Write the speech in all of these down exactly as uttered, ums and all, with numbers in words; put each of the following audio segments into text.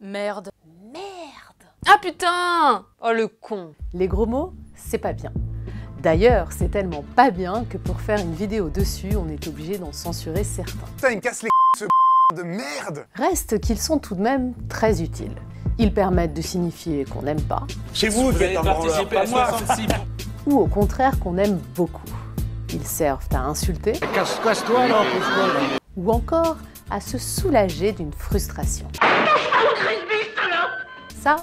Merde. Merde. Ah putain. Oh le con. Les gros mots, c'est pas bien. D'ailleurs, c'est tellement pas bien que pour faire une vidéo dessus, on est obligé d'en censurer certains. Putain, il me casse les ce de merde. Reste qu'ils sont tout de même très utiles. Ils permettent de signifier qu'on n'aime pas. Chez vous, vous allez participer à soixante-six. Ou au contraire, qu'on aime beaucoup. Ils servent à insulter. Casse-toi, là, ou encore à se soulager d'une frustration. Ça,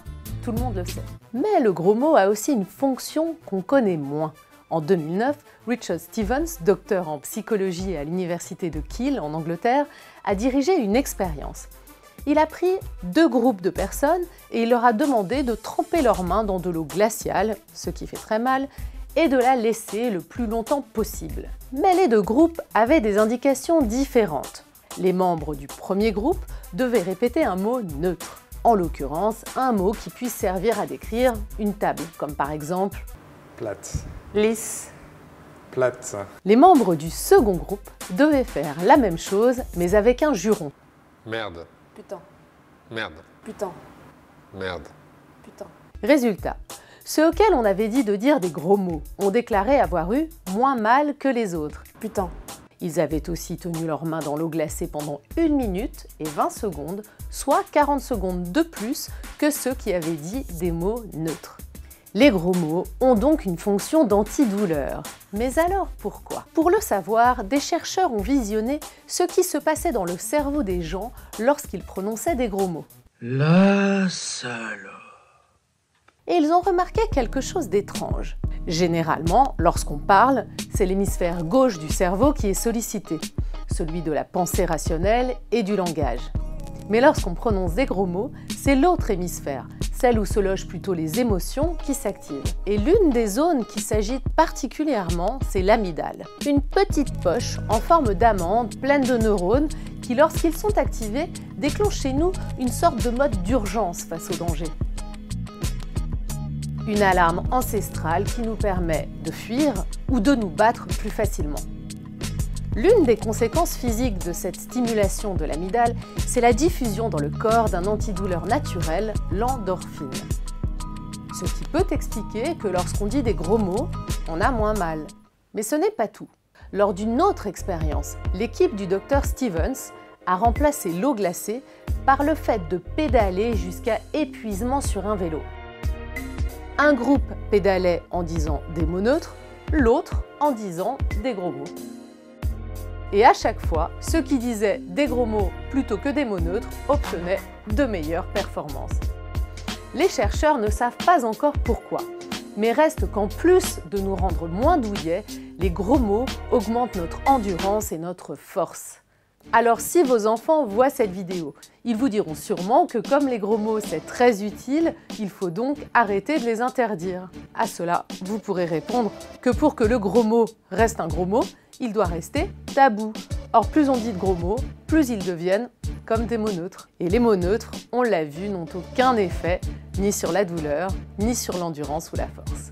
tout le monde le sait. Mais le gros mot a aussi une fonction qu'on connaît moins. En deux mille neuf, Richard Stevens, docteur en psychologie à l'université de Keele en Angleterre, a dirigé une expérience. Il a pris deux groupes de personnes et il leur a demandé de tremper leurs mains dans de l'eau glaciale, ce qui fait très mal, et de la laisser le plus longtemps possible. Mais les deux groupes avaient des indications différentes. Les membres du premier groupe devaient répéter un mot neutre, en l'occurrence un mot qui puisse servir à décrire une table, comme par exemple plate, lisse, plate. Les membres du second groupe devaient faire la même chose, mais avec un juron. Merde. Putain. Merde. Putain. Merde. Putain. Résultat, ceux auxquels on avait dit de dire des gros mots ont déclaré avoir eu moins mal que les autres. Putain. Ils avaient aussi tenu leurs mains dans l'eau glacée pendant une minute et vingt secondes, soit quarante secondes de plus que ceux qui avaient dit des mots neutres. Les gros mots ont donc une fonction d'antidouleur. Mais alors pourquoi? Pour le savoir, des chercheurs ont visionné ce qui se passait dans le cerveau des gens lorsqu'ils prononçaient des gros mots. La salope. Et ils ont remarqué quelque chose d'étrange. Généralement, lorsqu'on parle, c'est l'hémisphère gauche du cerveau qui est sollicité, celui de la pensée rationnelle et du langage. Mais lorsqu'on prononce des gros mots, c'est l'autre hémisphère, celle où se logent plutôt les émotions, qui s'activent. Et l'une des zones qui s'agite particulièrement, c'est l'amygdale, une petite poche en forme d'amande pleine de neurones qui, lorsqu'ils sont activés, déclenchent chez nous une sorte de mode d'urgence face au danger. Une alarme ancestrale qui nous permet de fuir ou de nous battre plus facilement. L'une des conséquences physiques de cette stimulation de l'amygdale, c'est la diffusion dans le corps d'un antidouleur naturel, l'endorphine. Ce qui peut expliquer que lorsqu'on dit des gros mots, on a moins mal. Mais ce n'est pas tout. Lors d'une autre expérience, l'équipe du docteur Stevens a remplacé l'eau glacée par le fait de pédaler jusqu'à épuisement sur un vélo. Un groupe pédalait en disant des mots neutres, l'autre en disant des gros mots. Et à chaque fois, ceux qui disaient des gros mots plutôt que des mots neutres obtenaient de meilleures performances. Les chercheurs ne savent pas encore pourquoi, mais reste qu'en plus de nous rendre moins douillets, les gros mots augmentent notre endurance et notre force. Alors si vos enfants voient cette vidéo, ils vous diront sûrement que comme les gros mots c'est très utile, il faut donc arrêter de les interdire. À cela, vous pourrez répondre que pour que le gros mot reste un gros mot, il doit rester tabou. Or plus on dit de gros mots, plus ils deviennent comme des mots neutres. Et les mots neutres, on l'a vu, n'ont aucun effet, ni sur la douleur, ni sur l'endurance ou la force.